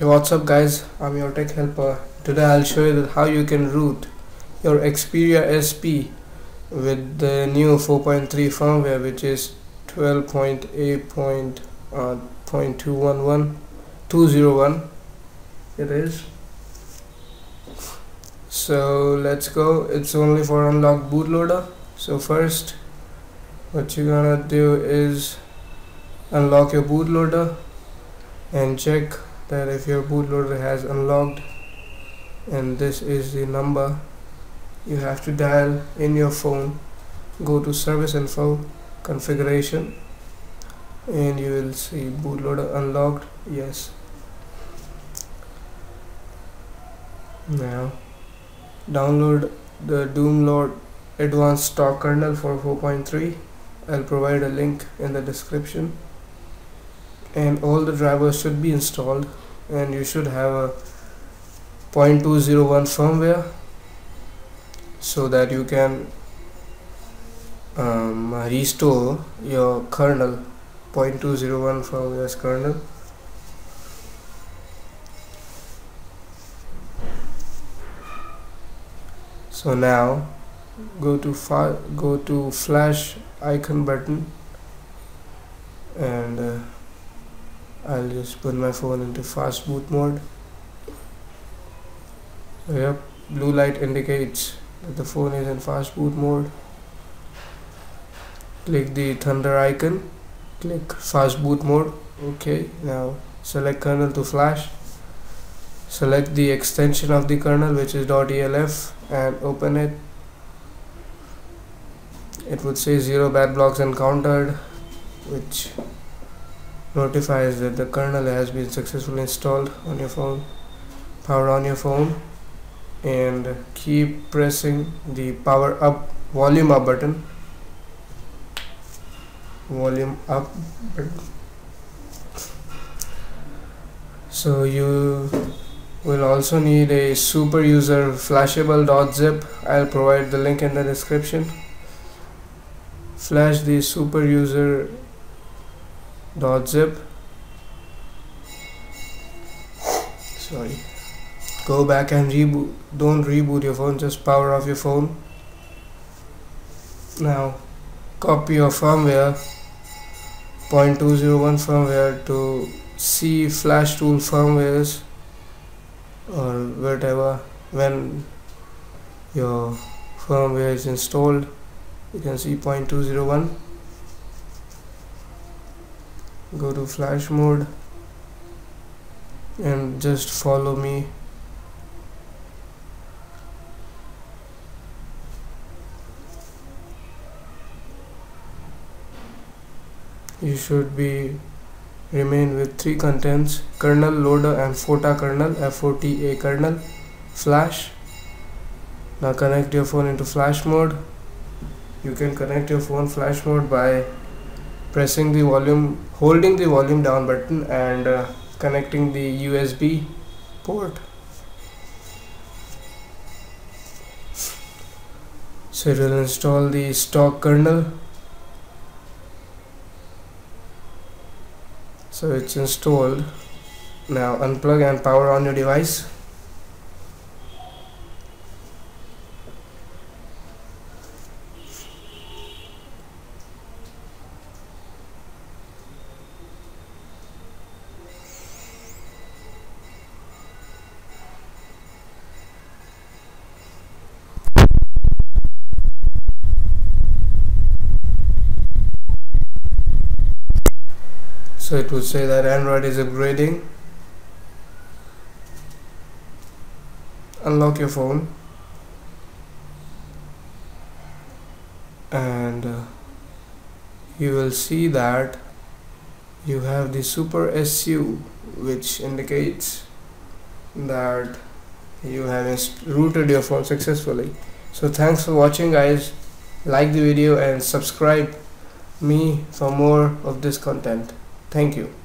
Hey, what's up guys, I'm your tech helper. Today I'll show you how you can root your Xperia SP with the new 4.3 firmware, which is 12.8.201. It is. So let's go. It's only for unlocked bootloader. So first what you're gonna do is unlock your bootloader and check that if your bootloader has unlocked, and this is the number you have to dial in your phone. Go to service info, configuration, and you will see bootloader unlocked. Yes. Now download the Doomlord advanced stock kernel for 4.3. I'll provide a link in the description, and all the drivers should be installed, and you should have a 0.201 firmware so that you can restore your kernel. 0.201 firmware's kernel. So now go to flash icon button, and I'll just put my phone into fast boot mode. Yep, blue light indicates that the phone is in fast boot mode. Click the thunder icon, click fast boot mode. Okay, now select kernel to flash, select the extension of the kernel, which is .elf, and open it. It would say 0 bad blocks encountered, which notifies that the kernel has been successfully installed on your phone. Power on your phone and keep pressing the power up, volume up button. Volume up button. So you will also need a super user flashable.zip. I'll provide the link in the description. Flash the super user .zip. Sorry, go back and reboot. Don't reboot your phone, just power off your phone. Now copy your firmware, 0.201 firmware, to C flashtool firmwares or whatever. When your firmware is installed, you can see 0.201. Go to flash mode and just follow me. You should remain with three contents: kernel, loader, and FOTA kernel, FOTA kernel. Flash. Now connect your phone into flash mode. You can connect your phone flash mode by pressing the volume, holding the volume down button, and connecting the USB port. So it will install the stock kernel. So it's installed. Now unplug and power on your device. So it would say that Android is upgrading. Unlock your phone and you will see that you have the SuperSU, which indicates that you have rooted your phone successfully. So thanks for watching guys. Like the video and subscribe me for more of this content. Thank you.